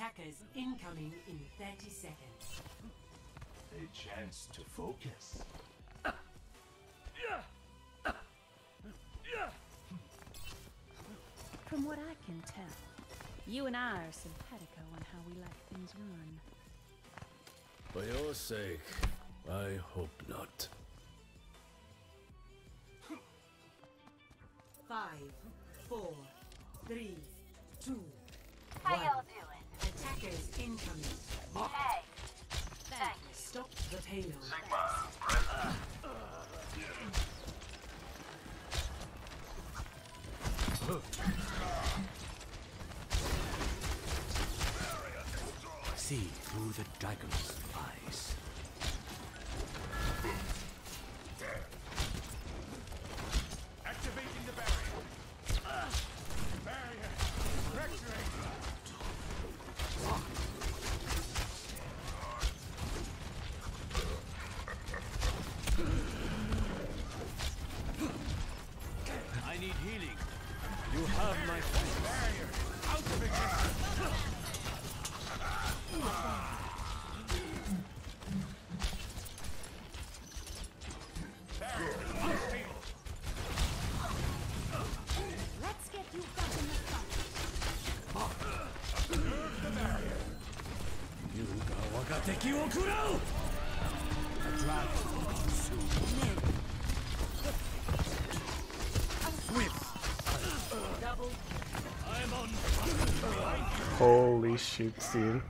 Attackers incoming in 30 seconds. A chance to focus. From what I can tell, you and I are simpatico on how we like things run. For your sake, I hope not. 5, 4, 3, 2, 1. How y'all doing? Attackers incoming. Mark. Hey. Thank you. Stop the payload. Sigma, present. See through the dragon's eyes. Activating the barrier. Barrier fracturing. I need healing. You have my barrier. Out of existence. Let's get you back in the fight. Move the barrier. Yuga wagateki wo kurou! A dragon will consume you. Swift. Double. I'm on. Holy shit, dude.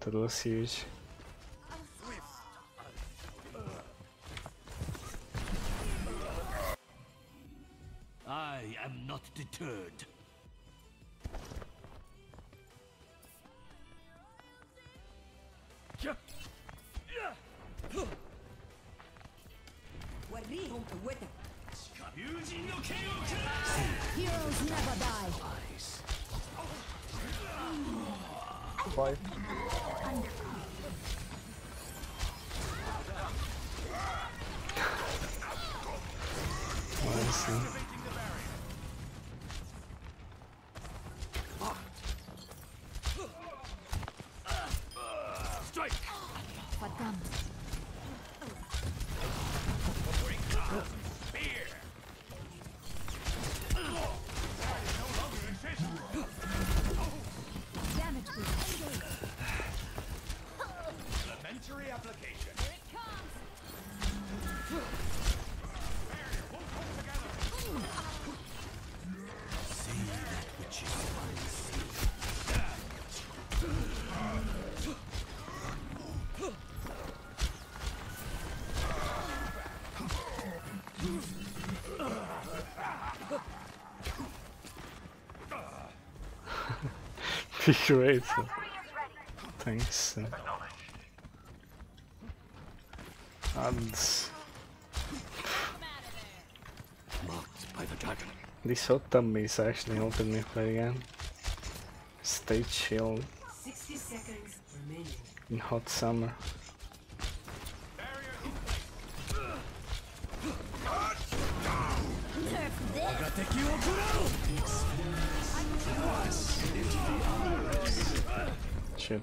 That was huge. I am not deterred. Heroes never die. Bye. Great. Thanks. And this hot tub is actually helping me play again. Stay chill. 60 seconds remaining. In hot summer. Shit.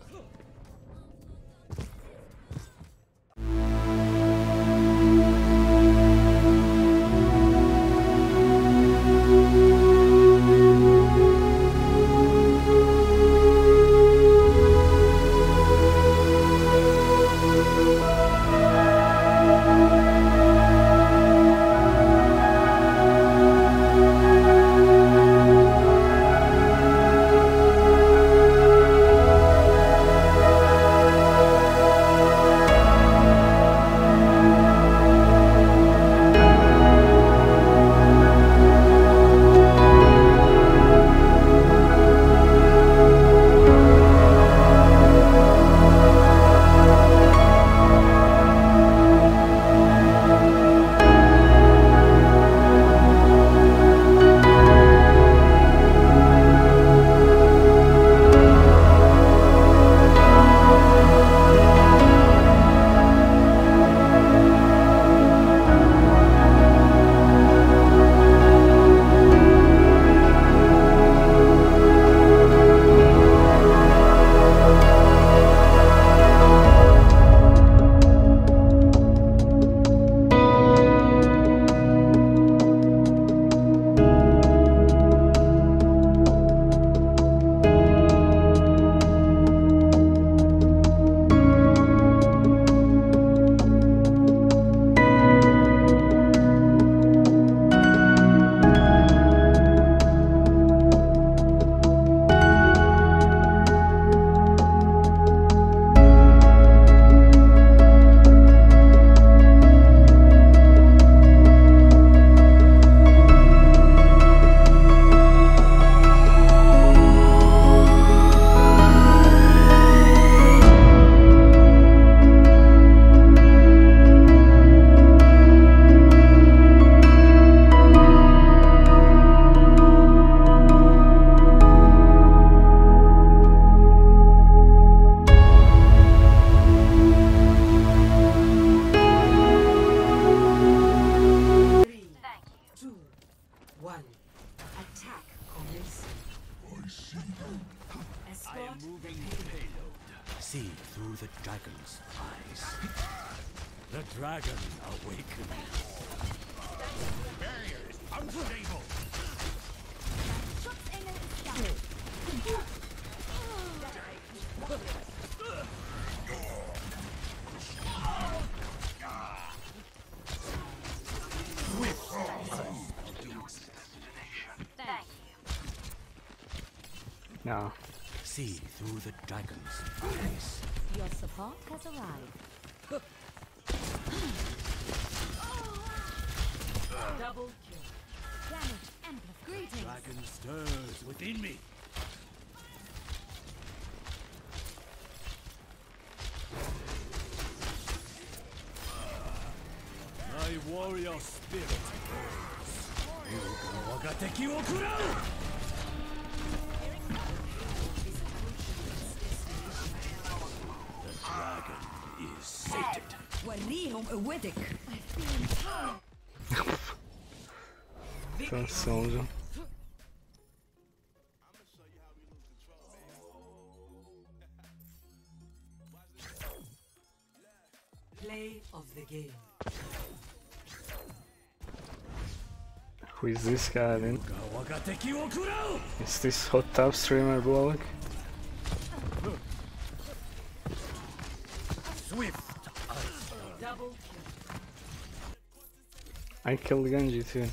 I am moving the payload. See through the dragon's eyes. The dragon awakens. Barrier is unstable. No. See through the dragon's eyes. Your support has arrived. Double kill. Damage amplified. Greetings. Dragon stirs within me. My warrior spirit. Wagateki wo kurau! Transouza. Play of the game. Who is this guy then? Is this hot tub streamer Bullock? I killed Genji too.